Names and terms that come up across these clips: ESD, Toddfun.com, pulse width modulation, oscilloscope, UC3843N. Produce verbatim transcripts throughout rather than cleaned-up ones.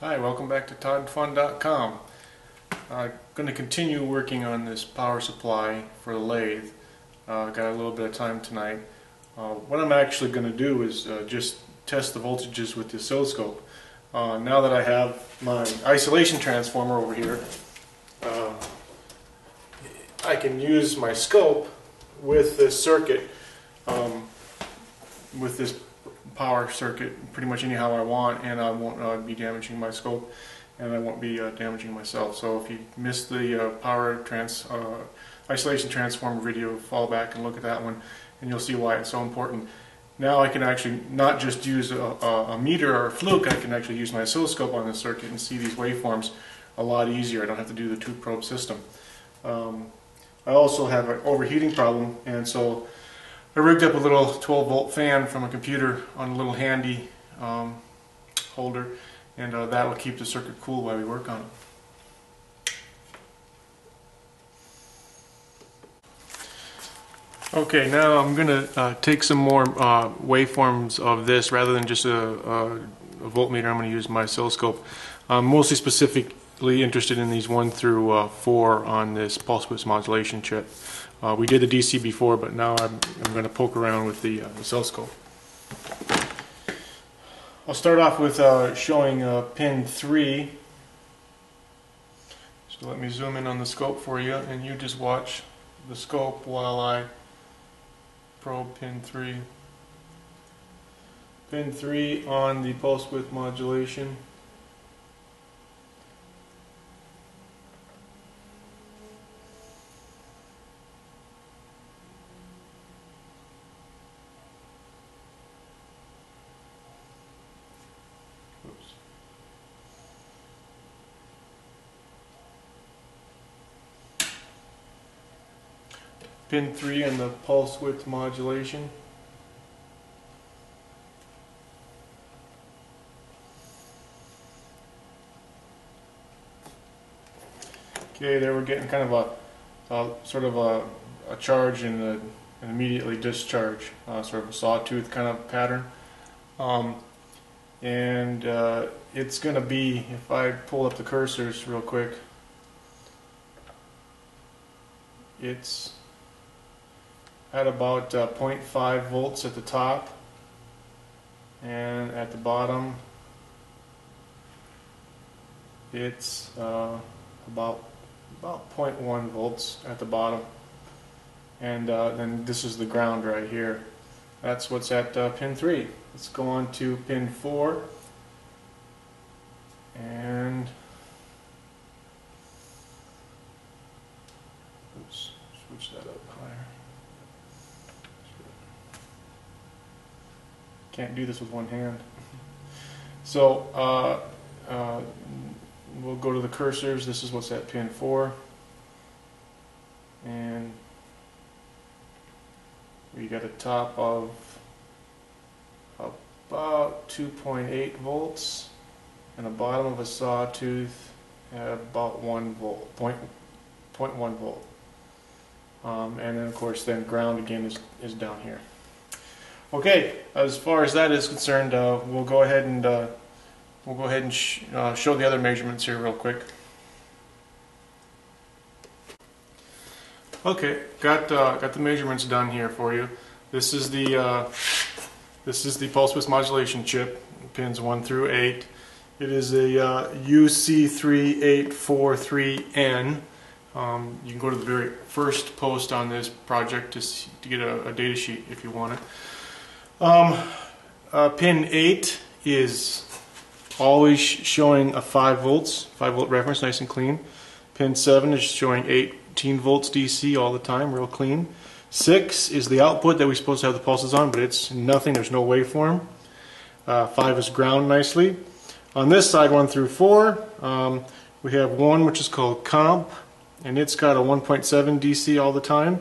Hi, welcome back to Todd Fun dot com. I'm uh, going to continue working on this power supply for the lathe. Uh, got a little bit of time tonight. Uh, what I'm actually going to do is uh, just test the voltages with the oscilloscope. Uh, now that I have my isolation transformer over here, uh, I can use my scope with this circuit, um, with this power circuit pretty much anyhow I want, and I won't uh, be damaging my scope, and I won't be uh, damaging myself. So if you missed the uh, power trans uh, isolation transformer video, fall back and look at that one and you'll see why it's so important. Now I can actually not just use a, a, a meter or a fluke, I can actually use my oscilloscope on this circuit and see these waveforms a lot easier. I don't have to do the two probe system. Um, I also have an overheating problem, and so I rigged up a little twelve volt fan from a computer on a little handy um, holder, and uh, that will keep the circuit cool while we work on it. Okay, now I'm going to uh, take some more uh, waveforms of this rather than just a, a, a voltmeter. I'm going to use my oscilloscope. I'm mostly specifically interested in these one through four on this pulse width modulation chip. Uh, we did the D C before, but now I'm, I'm going to poke around with the oscilloscope. Uh, I'll start off with uh, showing uh, pin three. So let me zoom in on the scope for you, and you just watch the scope while I probe pin three. Pin three on the pulse width modulation. Pin three and the pulse width modulation. Okay, there we're getting kind of a, a sort of a, a charge and a, an immediately discharge, uh, sort of a sawtooth kind of pattern. Um, and uh, it's going to be, if I pull up the cursors real quick, it's at about uh, zero point five volts at the top, and at the bottom it's uh, about about zero point one volts at the bottom, and uh, then this is the ground right here. That's what's at uh, pin three. Let's go on to pin four, and oops, switch that up higher. Can't do this with one hand. So uh, uh, we'll go to the cursors. This is what's at pin four, and we got a top of about two point eight volts and a bottom of a sawtooth at about one volt, zero point one volt, um, and then of course then ground again is is down here. Okay, as far as that is concerned, uh, we'll go ahead and uh, we'll go ahead and sh uh, show the other measurements here real quick. Okay, got uh, got the measurements done here for you. This is the uh, this is the pulse width modulation chip, pins one through eight. It is a uh, U C three eight four three N. Um, you can go to the very first post on this project to see, to get a, a data sheet if you want it. Um, uh, pin eight is always sh showing a five volts, five volt reference, nice and clean. Pin seven is showing eighteen volts D C all the time, real clean. six is the output that we're supposed to have the pulses on, but it's nothing, there's no waveform. Uh, five is ground nicely. On this side, one through four, um, we have one which is called comp, and it's got a one point seven D C all the time.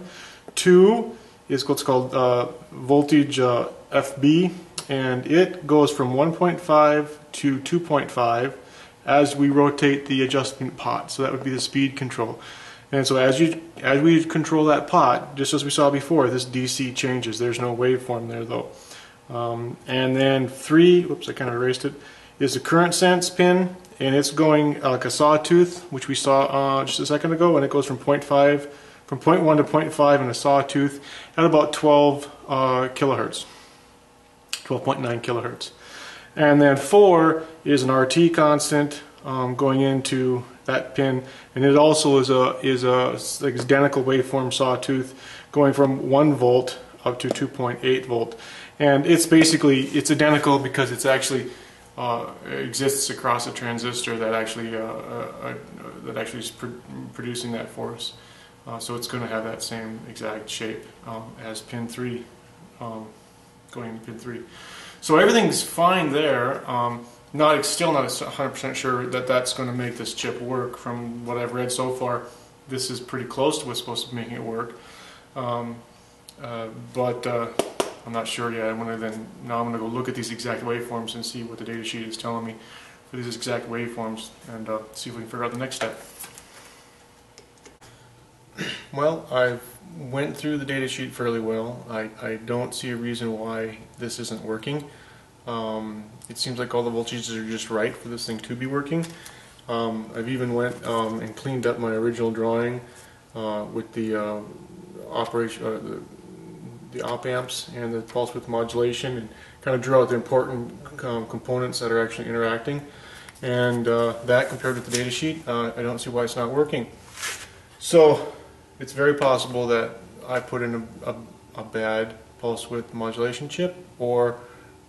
two is what's called uh, voltage uh, F B, and it goes from one point five to two point five as we rotate the adjustment pot, so that would be the speed control. And so as you as we control that pot, just as we saw before, this D C changes. There's no waveform there though. Um, and then three, oops, I kind of erased it, is the current sense pin, and it's going uh, like a sawtooth, which we saw uh, just a second ago, and it goes from zero point five, from zero point one to zero point five in a sawtooth at about twelve uh, kilohertz, twelve point nine kilohertz. And then four is an R T constant um, going into that pin, and it also is a is a like identical waveform sawtooth going from one volt up to two point eight volt, and it's basically it's identical because it's actually uh, exists across a transistor that actually uh, uh, uh, that actually is pro producing that for us. Uh, so it's going to have that same exact shape um, as pin three, um, going into pin three. So everything's fine there. Um, not still not one hundred percent sure that that's going to make this chip work. From what I've read so far, this is pretty close to what's supposed to making it work. Um, uh, but uh, I'm not sure yet. I'm gonna then now I'm going to go look at these exact waveforms and see what the data sheet is telling me for these exact waveforms, and uh, see if we can figure out the next step. Well, I've went through the data sheet fairly well. I, I don't see a reason why this isn't working. Um, it seems like all the voltages are just right for this thing to be working. Um, I've even went um, and cleaned up my original drawing uh, with the uh, operation, uh, the, the op amps and the pulse width modulation, and kind of drew out the important um, components that are actually interacting. And uh, that compared with the data sheet, uh, I don't see why it's not working. So it's very possible that I put in a, a, a bad pulse width modulation chip, or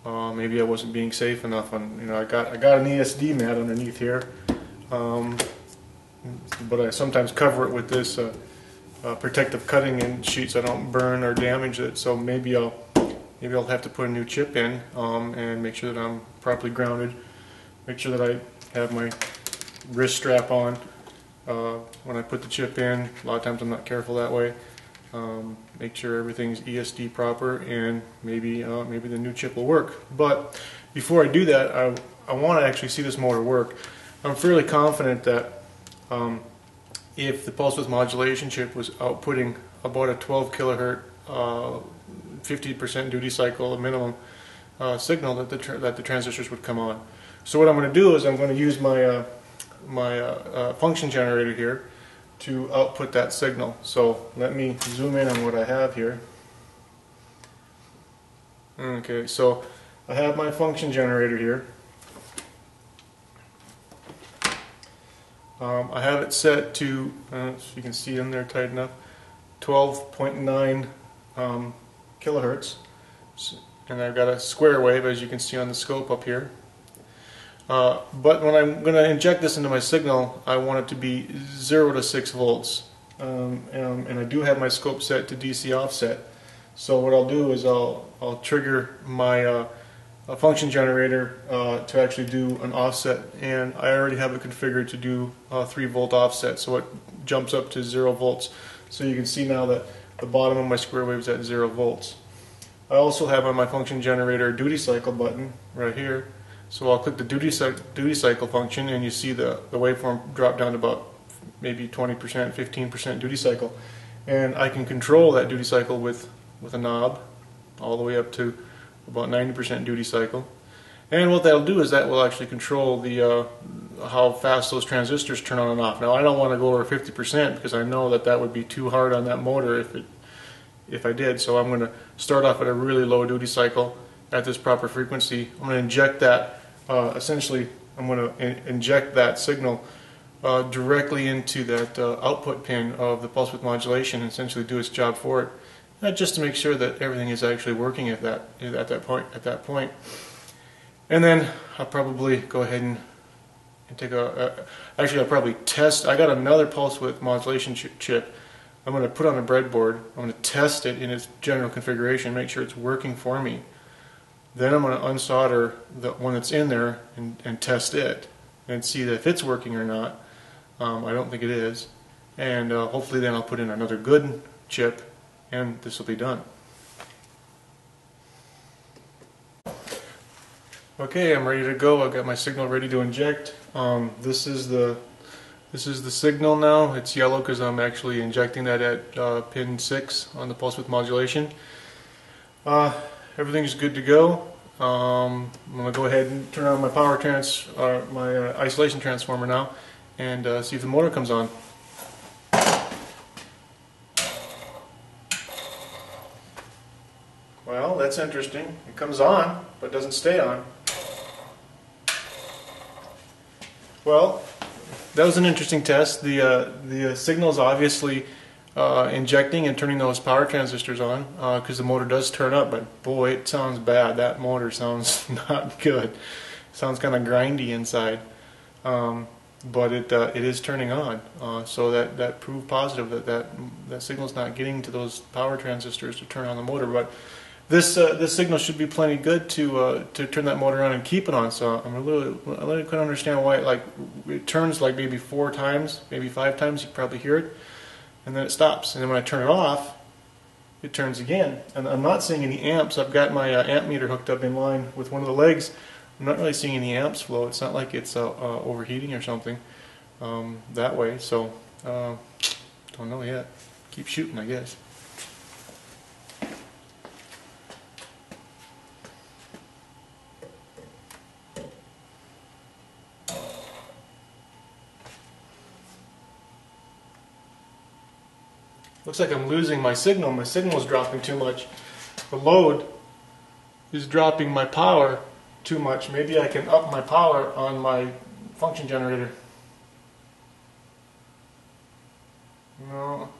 uh, maybe I wasn't being safe enough. On you know, I got I got an E S D mat underneath here, um, but I sometimes cover it with this uh, uh, protective cutting in sheet so I don't burn or damage it. So maybe I'll maybe I'll have to put a new chip in um, and make sure that I'm properly grounded. Make sure that I have my wrist strap on. Uh, when I put the chip in, a lot of times I'm not careful that way. Um, make sure everything's E S D proper, and maybe uh, maybe the new chip will work. But before I do that, I, I want to actually see this motor work. I'm fairly confident that um, if the pulse width modulation chip was outputting about a twelve kilohertz, uh, fifty percent duty cycle minimum uh, signal, that the tr that the transistors would come on. So what I'm going to do is I'm going to use my uh, my uh, uh, function generator here to output that signal. So let me zoom in on what I have here. Okay, so I have my function generator here. Um, I have it set to, uh, so you can see in there tight enough, twelve point nine um, kilohertz, and I've got a square wave as you can see on the scope up here. Uh, but when I'm going to inject this into my signal, I want it to be zero to six volts. Um, and, and I do have my scope set to D C offset. So what I'll do is I'll, I'll trigger my uh, function generator uh, to actually do an offset. And I already have it configured to do a three volt offset, so it jumps up to zero volts. So you can see now that the bottom of my square wave is at zero volts. I also have on my function generator a duty cycle button right here. So I'll click the duty, duty cycle function, and you see the, the waveform drop down to about maybe twenty percent, fifteen percent duty cycle. And I can control that duty cycle with, with a knob all the way up to about ninety percent duty cycle. And what that'll do is that will actually control the uh, how fast those transistors turn on and off. Now I don't want to go over fifty percent because I know that that would be too hard on that motor if, it, if I did. So I'm going to start off at a really low duty cycle at this proper frequency. I'm going to inject that Uh, essentially, I'm going to in inject that signal uh, directly into that uh, output pin of the pulse width modulation, and essentially do its job for it, uh, just to make sure that everything is actually working at that at that point. At that point, and then I'll probably go ahead and, and take a. Uh, actually, I'll probably test. I got another pulse width modulation ch chip. I'm going to put on a breadboard. I'm going to test it in its general configuration, make sure it's working for me. Then I'm going to unsolder the one that's in there and, and test it and see that if it's working or not. Um, I don't think it is, and uh, hopefully then I'll put in another good chip and this will be done. Okay, I'm ready to go. I've got my signal ready to inject. Um, this is the this is the signal now. It's yellow because I'm actually injecting that at uh, pin six on the pulse width modulation. Uh, Everything's good to go. Um, I'm going to go ahead and turn on my power trans, uh, my uh, isolation transformer now, and uh, see if the motor comes on. Well, that's interesting. It comes on, but doesn't stay on. Well, that was an interesting test. The uh, the uh, signal is obviously uh, injecting and turning those power transistors on, because uh, the motor does turn up, but boy, it sounds bad. That motor sounds not good. It sounds kind of grindy inside, um, but it uh, it is turning on. Uh, so that that proved positive that that that signal's not getting to those power transistors to turn on the motor, but. This uh, this signal should be plenty good to uh, to turn that motor on and keep it on. So I'm a little I really couldn't understand why it like it turns like maybe four times, maybe five times. You probably hear it, and then it stops. And then when I turn it off, it turns again. And I'm not seeing any amps. I've got my uh, amp meter hooked up in line with one of the legs. I'm not really seeing any amps flow. It's not like it's uh, uh, overheating or something um, that way. So uh, don't know yet. Keep shooting, I guess. Looks like I'm losing my signal. My signal is dropping too much. The load is dropping my power too much. Maybe I can up my power on my function generator. No.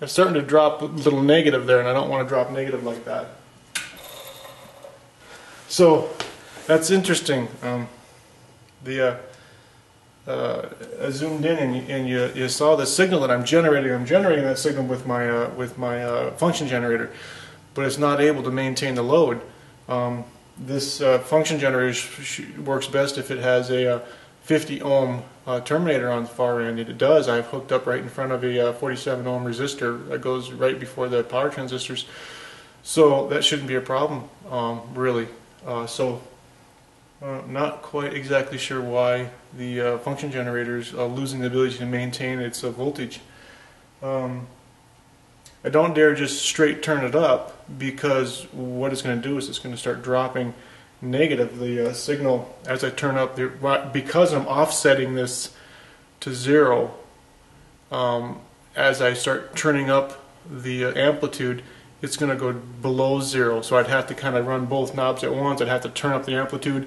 It's starting to drop a little negative there, and I don't want to drop negative like that. So that's interesting. Um, the uh, Uh, I zoomed in and, and you, you saw the signal that I'm generating. I'm generating that signal with my uh, with my uh, function generator, but it's not able to maintain the load. Um, this uh, function generator sh sh works best if it has a uh, fifty ohm uh, terminator on the far end. It does. I've hooked up right in front of a uh, forty-seven ohm resistor that goes right before the power transistors, so that shouldn't be a problem, um, really. Uh, so. Uh, not quite exactly sure why the uh, function generator is uh, losing the ability to maintain its uh, voltage. Um, I don't dare just straight turn it up, because what it's going to do is it's going to start dropping negative the uh, signal as I turn up the, because I'm offsetting this to zero. Um, as I start turning up the uh, amplitude, it's going to go below zero, so I'd have to kind of run both knobs at once. I'd have to turn up the amplitude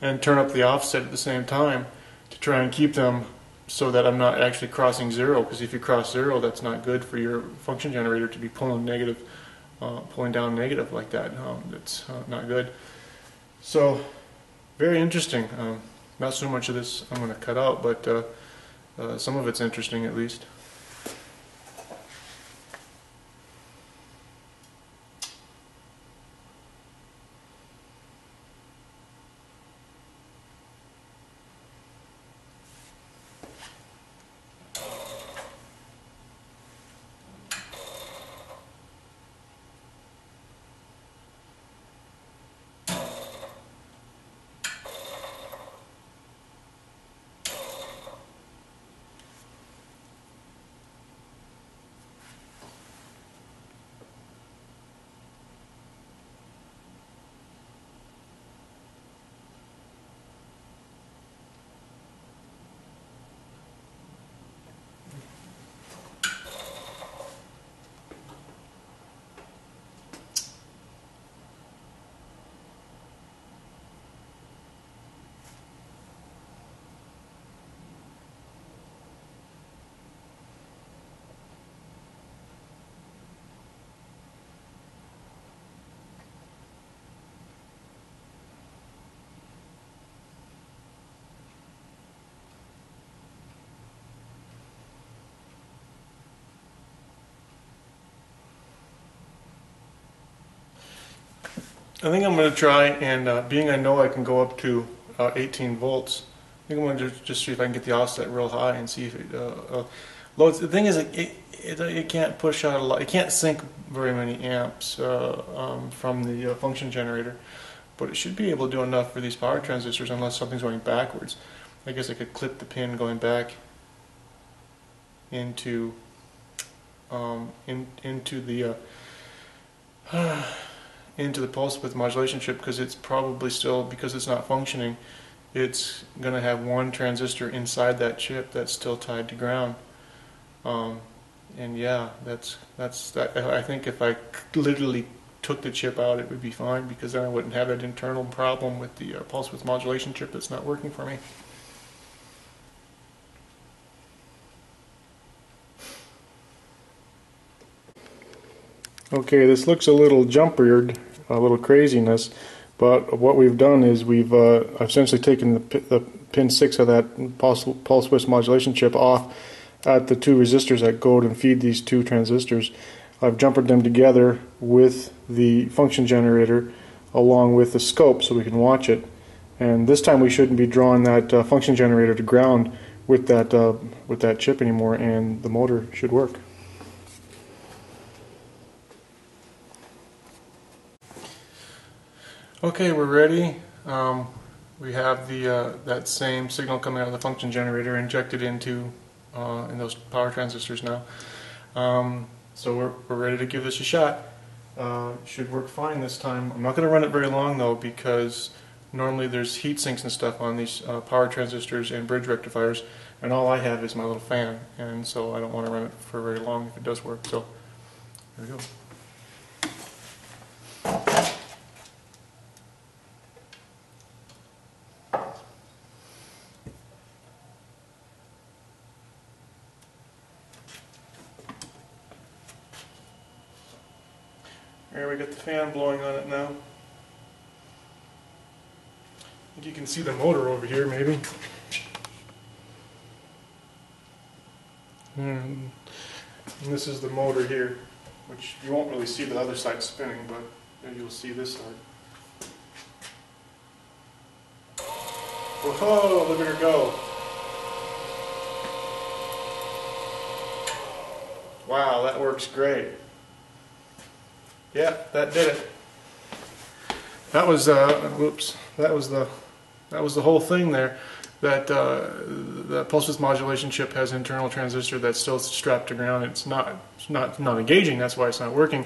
and turn up the offset at the same time to try and keep them so that I'm not actually crossing zero, because if you cross zero, that's not good for your function generator to be pulling negative, uh, pulling down negative like that. Um, that's uh, not good. So very interesting. Um, not so much of this I'm going to cut out, but uh, uh, some of it's interesting at least. I think I'm going to try, and uh, being I know I can go up to uh, eighteen volts, I think I'm going to just see if I can get the offset real high and see if it uh, uh, loads. The thing is, it, it, it can't push out a lot. It can't sink very many amps uh, um, from the uh, function generator, but it should be able to do enough for these power transistors unless something's going backwards. I guess I could clip the pin going back into um, in, into the uh, into the pulse width modulation chip, because it's probably still, because it's not functioning, it's going to have one transistor inside that chip that's still tied to ground. Um, and yeah, that's that's. That, I think if I literally took the chip out, it would be fine, because then I wouldn't have that internal problem with the uh, pulse width modulation chip that's not working for me. Okay, this looks a little jumpered, a little craziness, but what we've done is we've uh, essentially taken the, p the pin six of that pulse, pulse width modulation chip off at the two resistors that go and feed these two transistors. I've jumpered them together with the function generator along with the scope so we can watch it. And this time we shouldn't be drawing that uh, function generator to ground with that, uh, with that chip anymore, and the motor should work. Okay, we're ready. Um, we have the uh, that same signal coming out of the function generator injected into uh, in those power transistors now. Um, so we're, we're ready to give this a shot. Uh, should work fine this time. I'm not going to run it very long though, because normally there's heat sinks and stuff on these uh, power transistors and bridge rectifiers, and all I have is my little fan, and so I don't want to run it for very long if it does work. So here we go. Here we got the fan blowing on it now. I think you can see the motor over here, maybe. And this is the motor here, which you won't really see the other side spinning, but you'll see this side. Whoa, look at her go! Wow, that works great. Yeah, that did it. That was uh, whoops. That was the that was the whole thing there. That uh, the pulse width modulation chip has an internal transistor that's still strapped to ground. It's not it's not not engaging. That's why it's not working,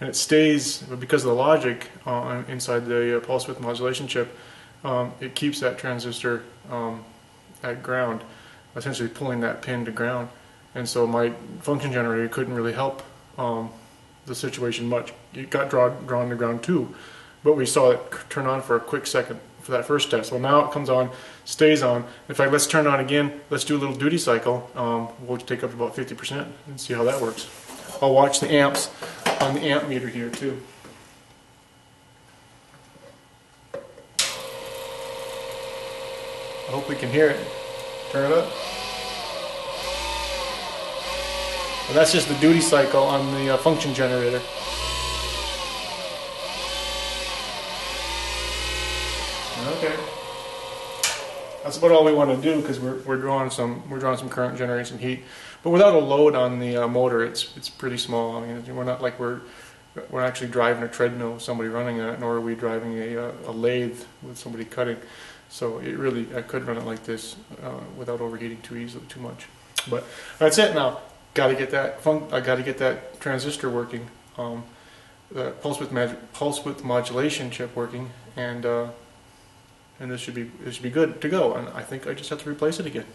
and it stays because of the logic uh, inside the uh, pulse width modulation chip. Um, it keeps that transistor um, at ground, essentially pulling that pin to ground. And so my function generator couldn't really help Um, the situation much. It got draw, drawn to ground too, but we saw it turn on for a quick second for that first test. Well, now it comes on, stays on. In fact, let's turn it on again. Let's do a little duty cycle. Um, we'll take up about fifty percent and see how that works. I'll watch the amps on the amp meter here too. I hope we can hear it. Turn it up. Well, that's just the duty cycle on the uh, function generator. Okay, that's about all we want to do, because we're we're drawing some we're drawing some current, generating some heat, but without a load on the uh, motor, it's it's pretty small. I mean, we're not like we're we're actually driving a treadmill, somebody running it, nor are we driving a a lathe with somebody cutting. So it really, I could run it like this uh, without overheating too easily, too much. But that's it now. Got to get that fun I got to get that transistor working, um, the pulse width pulse width modulation chip working, and uh, and this should be this should be good to go. And I think I just have to replace it again.